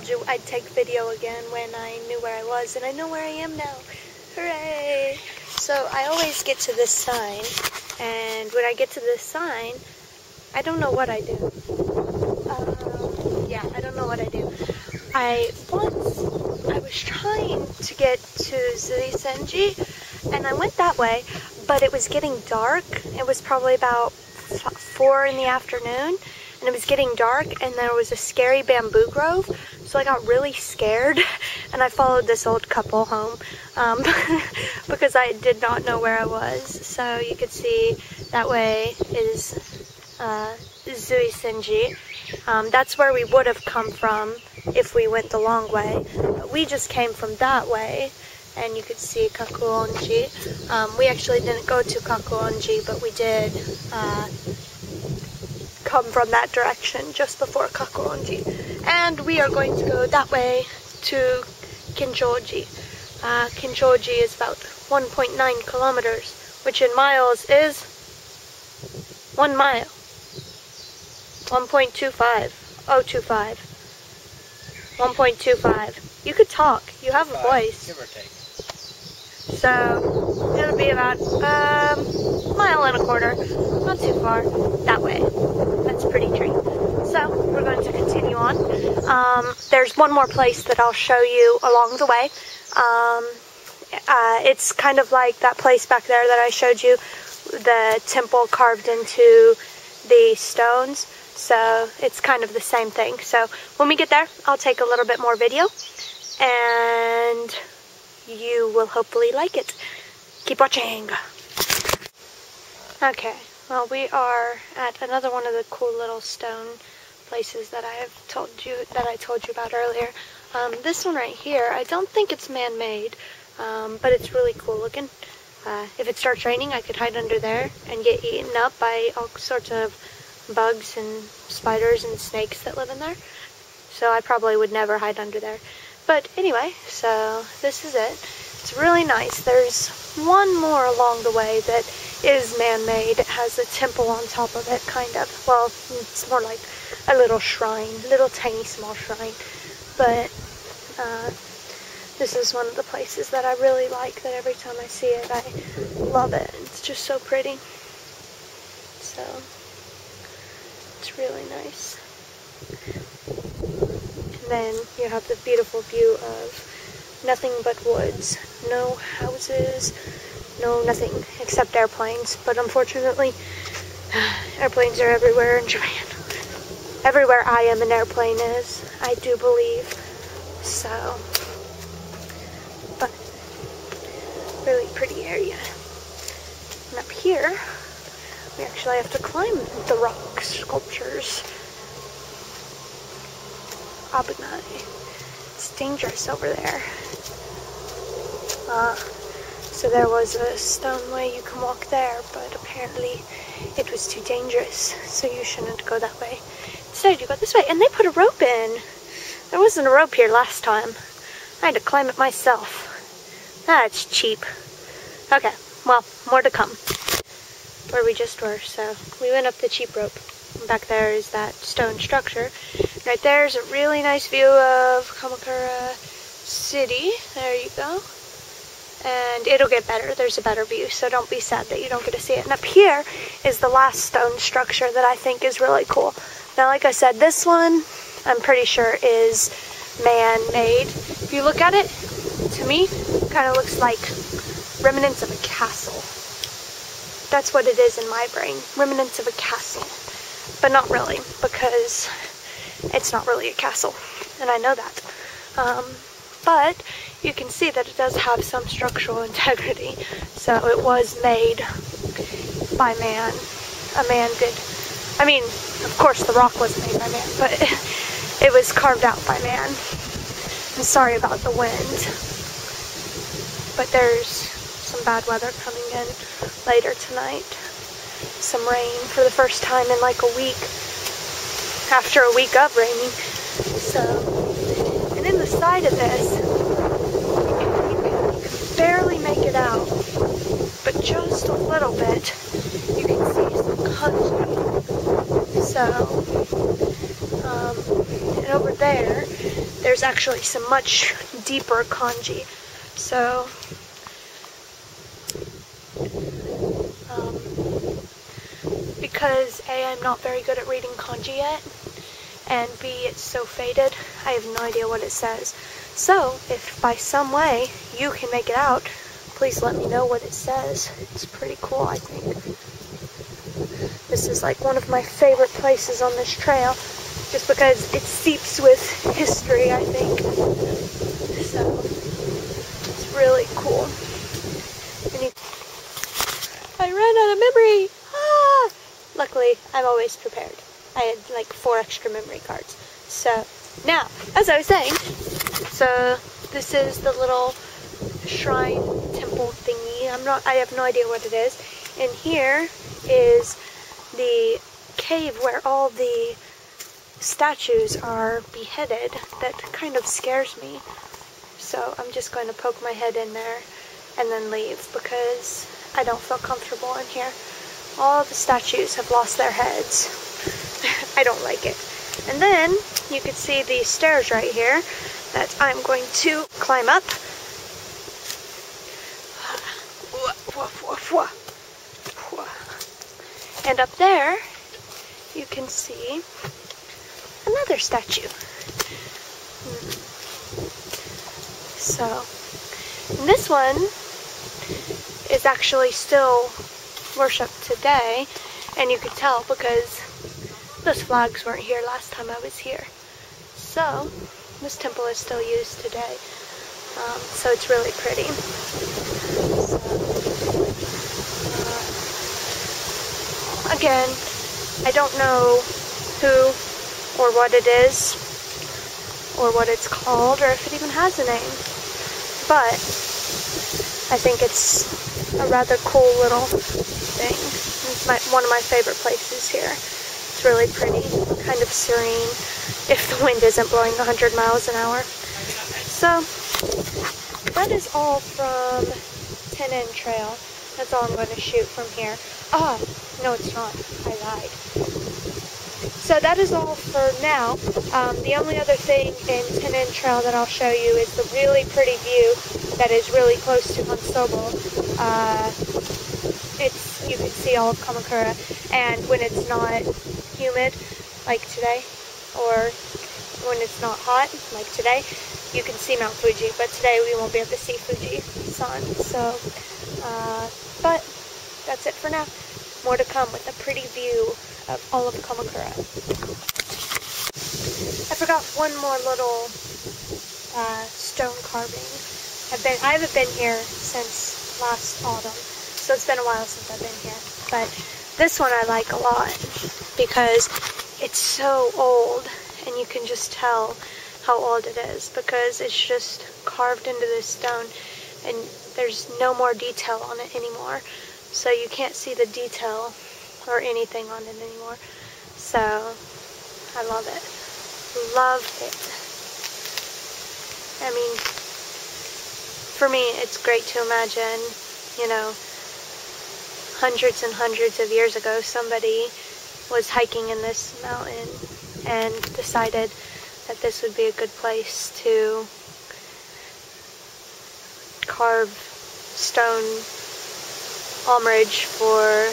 told you I'd take video again when I knew where I was, and I know where I am now. Hooray! So I always get to this sign, and when I get to this sign, I don't know what I do. Yeah, I don't know what I do. Once I was trying to get to Zuisenji, and I went that way, but it was getting dark. It was probably about 4 in the afternoon, and it was getting dark, and there was a scary bamboo grove, so I got really scared, and I followed this old couple home, because I did not know where I was. So you could see that way is Zuisenji. That's where we would have come from if we went the long way, but we just came from that way, and you could see Kakuonji. We actually didn't go to Kakuonji, but we did come from that direction just before Kakuronji, and we are going to go that way to Kenchoji. Kenchoji is about 1.9 kilometers, which in miles is 1 mile, 1.25. 1.25. You could talk, you have a voice. Give or take. So it'll be about a mile and a quarter, not too far, that way. That's pretty treat. So we're going to continue on. There's one more place that I'll show you along the way. It's kind of like that place back there that I showed you, the temple carved into the stones. So it's kind of the same thing. So when we get there, I'll take a little bit more video, and you will hopefully like it. Keep watching. Okay, well, we are at another one of the cool little stone places that I told you about earlier. This one right here, I don't think it's man-made, but it's really cool looking. If it starts raining, I could hide under there and get eaten up by all sorts of bugs and spiders and snakes that live in there. So I probably would never hide under there. But anyway, so this is it. It's really nice. There's one more along the way that is man-made. It has a temple on top of it, kind of. Well, it's more like a little shrine, little tiny small shrine. But this is one of the places that I really like, that every time I see it, I love it. It's just so pretty. So it's really nice. Then you have the beautiful view of nothing but woods, no houses, no nothing except airplanes. But unfortunately, airplanes are everywhere in Japan. Everywhere I am, an airplane is, I do believe. So, but really pretty area. And up here, we actually have to climb the rock sculptures. Abunai. It's dangerous over there. So there was a stone way you can walk there, but apparently it was too dangerous, so you shouldn't go that way. Instead, you go this way, and they put a rope in. There wasn't a rope here last time. I had to climb it myself. That's cheap. Okay, well, more to come. Where we just were, so we went up the cheap rope. Back there is that stone structure. Right there is a really nice view of Kamakura City. There you go. And it'll get better. There's a better view, so don't be sad that you don't get to see it. And up here is the last stone structure that I think is really cool. Now, like I said, this one I'm pretty sure is man-made. If you look at it, to me, it kind of looks like remnants of a castle. That's what it is in my brain. Remnants of a castle. But not really, because it's not really a castle, and I know that. But you can see that it does have some structural integrity, so it was made by man. A man did. I mean, of course the rock was made by man, but it was carved out by man. I'm sorry about the wind, but there's some bad weather coming in later tonight. Some rain for the first time in like a week, after a week of raining. So, and in the side of this, you can barely make it out, but just a little bit, you can see some country. So, and over there, there's there's actually some much deeper kanji. So because A, I'm not very good at reading kanji yet, and B, it's so faded, I have no idea what it says. So if by some way you can make it out, please let me know what it says. It's pretty cool, I think. This is like one of my favorite places on this trail, just because it seeps with history, I think. So it's really cool. I ran out of memory! Ah! Luckily, I'm always prepared. I had like 4 extra memory cards. So now, as I was saying, so this is the little shrine temple thingy. I have no idea what it is. And here is the cave where all the statues are beheaded. That kind of scares me, so I'm just going to poke my head in there and then leave, because I don't feel comfortable in here. All the statues have lost their heads. I don't like it. And then you can see the stairs right here that I'm going to climb up. And up there you can see another statue. So, and this one is actually still worshipped today, and you could tell because those flags weren't here last time I was here. So, this temple is still used today. So it's really pretty. So, again, I don't know who or what it is, or what it's called, or if it even has a name. But I think it's a rather cool little thing. It's one of my favorite places here. It's really pretty, kind of serene, if the wind isn't blowing 100 miles an hour. So that is all from Tenen Trail. That's all I'm going to shoot from here. Oh, no, it's not. I lied. So that is all for now. The only other thing in Tenen Trail that I'll show you is the really pretty view that is really close to Hon Sobol. You can see all of Kamakura, and when it's not humid, like today, or when it's not hot, like today, you can see Mount Fuji, but today we won't be able to see Fuji-san, so, but that's it for now. More to come with a pretty view of all of Kamakura. I forgot one more little stone carving. I haven't been here since last autumn, so it's been a while since I've been here. But this one I like a lot because it's so old, and you can just tell how old it is because it's just carved into this stone, and there's no more detail on it anymore. So you can't see the detail or anything on it anymore. So, I love it. Love it. I mean, for me, it's great to imagine, you know, hundreds and hundreds of years ago, somebody was hiking in this mountain and decided that this would be a good place to carve stone homage for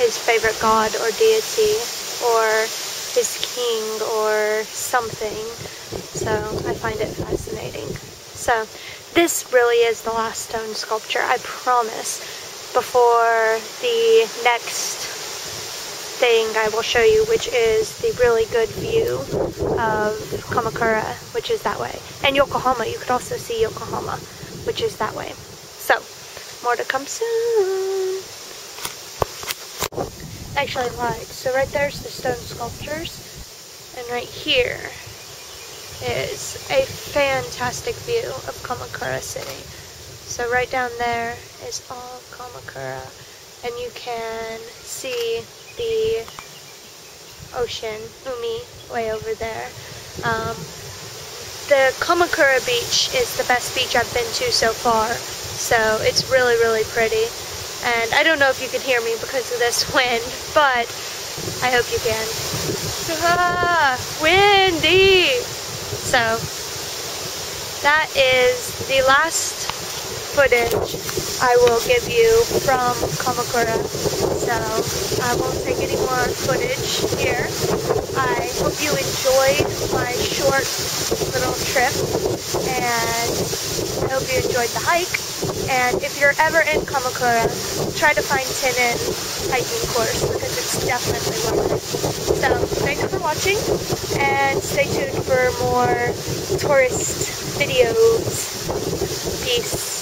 his favorite god or deity or his king or something. So I find it fascinating. So this really is the last stone sculpture, I promise. Before the next thing I will show you, which is the really good view of Kamakura, which is that way, and Yokohama. You could also see Yokohama, which is that way. So, more to come soon. Actually, I lied. So right there's the stone sculptures, and right here is a fantastic view of Kamakura City. So right down there is all Kamakura, and you can see the ocean, Umi, way over there. The Kamakura Beach is the best beach I've been to so far, so it's really, really pretty. And I don't know if you can hear me because of this wind, but I hope you can. windy. So that is the last footage I will give you from Kamakura. So I won't take any more footage here. I hope you enjoyed my short little trip, and I hope you enjoyed the hike. And if you're ever in Kamakura, try to find Tenen Hiking Course because it's definitely worth it. So thanks for watching, and stay tuned for more tourist videos. Peace.